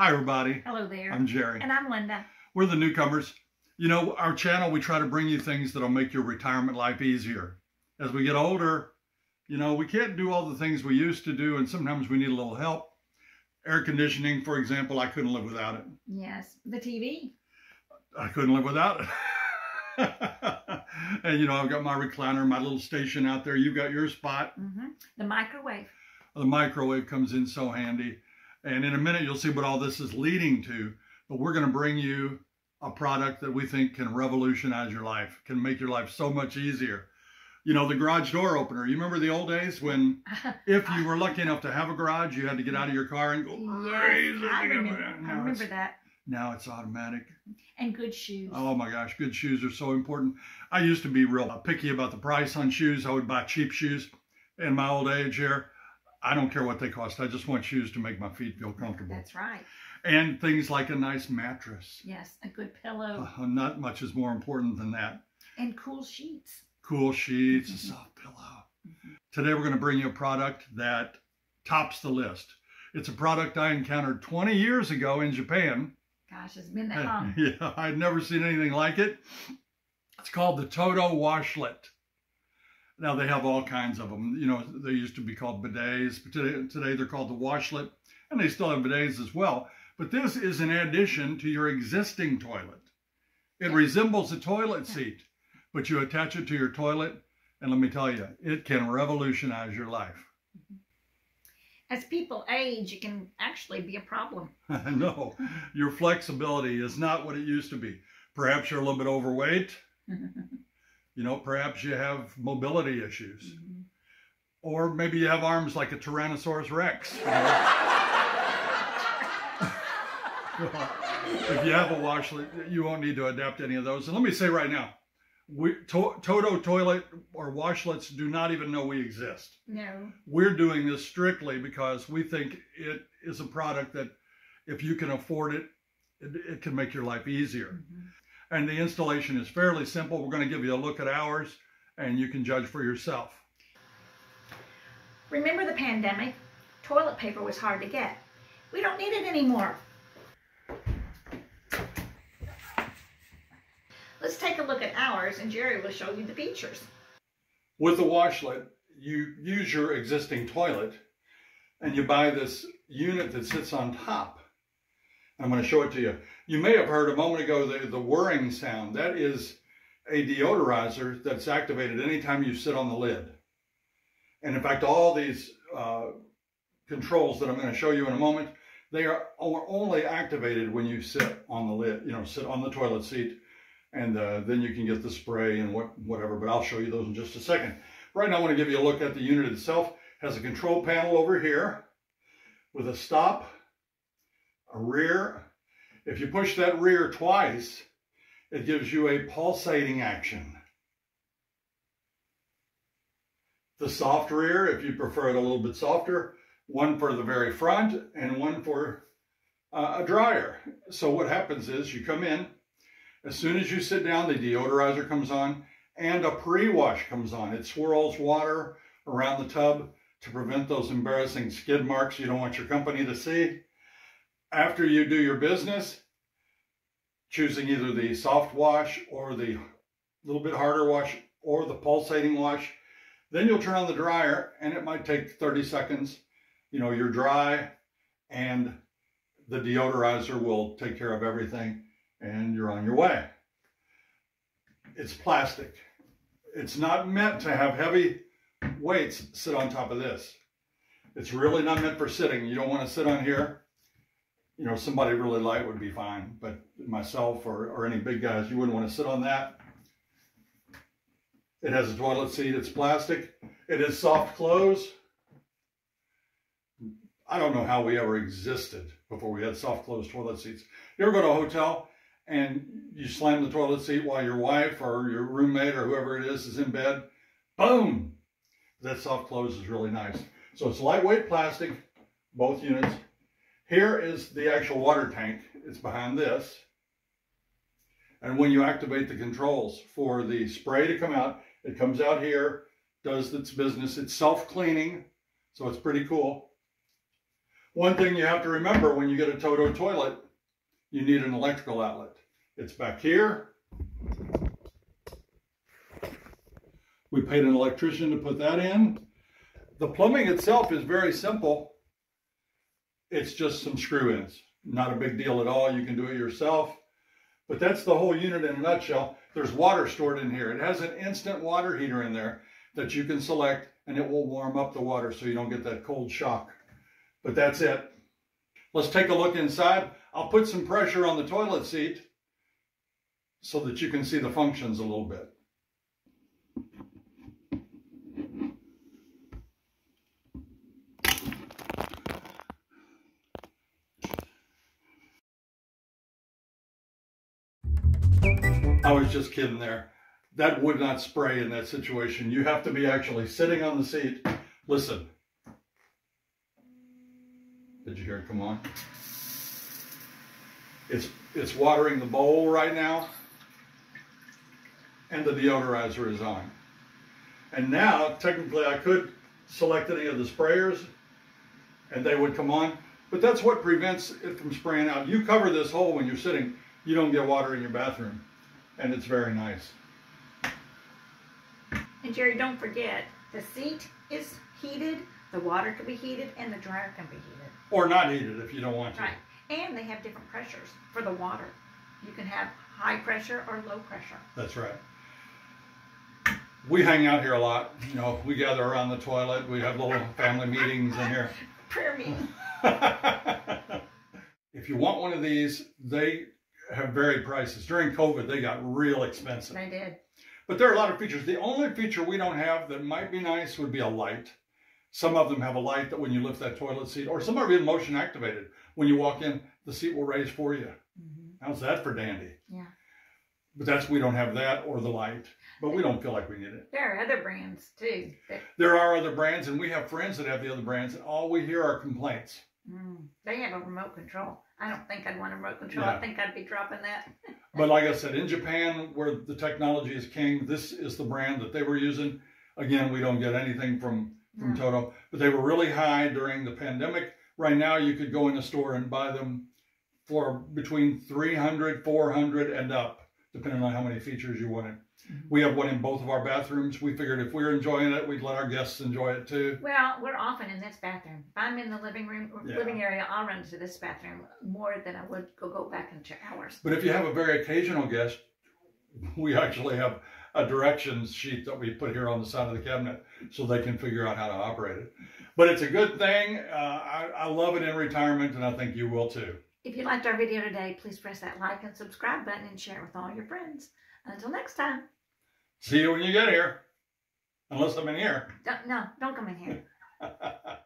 Hi, everybody. Hello there. I'm Jerry. And I'm Linda. We're the newcomers. You know, our channel, we try to bring you things that'll make your retirement life easier. As we get older, you know, we can't do all the things we used to do, and sometimes we need a little help. Air conditioning, for example, I couldn't live without it. Yes. The TV. I couldn't live without it. And, you know, I've got my recliner, my little station out there. You've got your spot. Mm-hmm. The microwave. The microwave comes in so handy. And in a minute, you'll see what all this is leading to. But we're going to bring you a product that we think can revolutionize your life, can make your life so much easier. You know, the garage door opener. You remember the old days when if you were lucky enough to have a garage, you had to get out of your car and go crazy. Yes, I remember that. Now it's automatic. And good shoes. Oh, my gosh. Good shoes are so important. I used to be real picky about the price on shoes. I would buy cheap shoes in my old age here. I don't care what they cost. I just want shoes to make my feet feel comfortable. That's right. And things like a nice mattress. Yes, a good pillow. Not much is more important than that. And cool sheets. Cool sheets, a soft pillow. Today we're going to bring you a product that tops the list. It's a product I encountered 20 years ago in Japan. Gosh, it's been that long. Yeah, I'd never seen anything like it. It's called the Toto Washlet. Now, they have all kinds of them. You know, they used to be called bidets, but today they're called the washlet, and they still have bidets as well. But this is an addition to your existing toilet. It resembles a toilet seat, but you attach it to your toilet, and let me tell you, it can revolutionize your life. As people age, it can actually be a problem. I know. Your flexibility is not what it used to be. Perhaps you're a little bit overweight. You know, perhaps you have mobility issues. Mm-hmm. Or maybe you have arms like a Tyrannosaurus Rex. You know? If you have a washlet, you won't need to adapt any of those. And let me say right now, Toto Toilet or washlets do not even know we exist. No. We're doing this strictly because we think it is a product that if you can afford it, it can make your life easier. Mm-hmm. And the installation is fairly simple. We're going to give you a look at ours, and you can judge for yourself. Remember the pandemic? Toilet paper was hard to get. We don't need it anymore. Let's take a look at ours, and Jerry will show you the features. With the washlet, you use your existing toilet, and you buy this unit that sits on top. I'm going to show it to you. You may have heard a moment ago the whirring sound. That is a deodorizer that's activated anytime you sit on the lid. And in fact, all these controls that I'm going to show you in a moment, they are only activated when you sit on the lid, you know, sit on the toilet seat, and then you can get the spray and whatever, but I'll show you those in just a second. Right now, I want to give you a look at the unit itself. It has a control panel over here with a stop, a rear. If you push that rear twice, it gives you a pulsating action. The soft rear, if you prefer it a little bit softer, one for the very front and one for a dryer. So what happens is you come in, as soon as you sit down, the deodorizer comes on and a pre-wash comes on. It swirls water around the tub to prevent those embarrassing skid marks you don't want your company to see. After you do your business, choosing either the soft wash or the little bit harder wash or the pulsating wash, then you'll turn on the dryer, and it might take 30 seconds. You know, you're dry, and the deodorizer will take care of everything, and you're on your way. It's plastic. It's not meant to have heavy weights sit on top of this. It's really not meant for sitting. You don't want to sit on here. You know, somebody really light would be fine, but myself or any big guys, you wouldn't want to sit on that. It has a toilet seat. It's plastic. It is soft close. I don't know how we ever existed before we had soft close toilet seats. You ever go to a hotel and you slam the toilet seat while your wife or your roommate or whoever it is in bed? Boom! That soft close is really nice. So it's lightweight plastic, both units. Here is the actual water tank. It's behind this. And when you activate the controls for the spray to come out, it comes out here, does its business. It's self-cleaning, so it's pretty cool. One thing you have to remember when you get a Toto toilet, you need an electrical outlet. It's back here. We paid an electrician to put that in. The plumbing itself is very simple. It's just some screw-ins. Not a big deal at all. You can do it yourself. But that's the whole unit in a nutshell. There's water stored in here. It has an instant water heater in there that you can select, and it will warm up the water so you don't get that cold shock. But that's it. Let's take a look inside. I'll put some pressure on the toilet seat so that you can see the functions a little bit. I was just kidding there. That would not spray in that situation. You have to be actually sitting on the seat. Listen. Did you hear it come on? It's watering the bowl right now. And the deodorizer is on. And now, technically, I could select any of the sprayers and they would come on. But that's what prevents it from spraying out. You cover this hole when you're sitting. You don't get water in your bathroom. And it's very nice. And Jerry, don't forget, the seat is heated, the water can be heated, and the dryer can be heated. Or not heated if you don't want to. Right. And they have different pressures for the water. You can have high pressure or low pressure. That's right. We hang out here a lot. You know, we gather around the toilet. We have little family meetings in here. Prayer meeting. If you want one of these, they have varied prices. During COVID, they got real expensive. They did. But there are a lot of features. The only feature we don't have that might be nice would be a light. Some of them have a light that when you lift that toilet seat, or some are even motion activated. When you walk in, the seat will raise for you. Mm-hmm. How's that for dandy? Yeah. But we don't have that or the light, but we don't feel like we need it. There are other brands too. There are other brands, and we have friends that have the other brands, and all we hear are complaints. Mm, they have a remote control. I don't think I'd want a remote control. Yeah. I think I'd be dropping that. But like I said, in Japan, where the technology is king, this is the brand that they were using. Again, we don't get anything from Toto, but they were really high during the pandemic. Right now, you could go in the store and buy them for between $300, $400 and up, depending on how many features you wanted. We have one in both of our bathrooms. We figured if we're enjoying it, we'd let our guests enjoy it too. Well, we're often in this bathroom. If I'm in the living room or living area, I'll run to this bathroom more than I would go back into ours. But if you have a very occasional guest, we actually have a directions sheet that we put here on the side of the cabinet so they can figure out how to operate it. But it's a good thing. I love it in retirement, and I think you will too. If you liked our video today, please press that like and subscribe button and share it with all your friends. Until next time. See you when you get here. Unless I'm in here. No, don't come in here.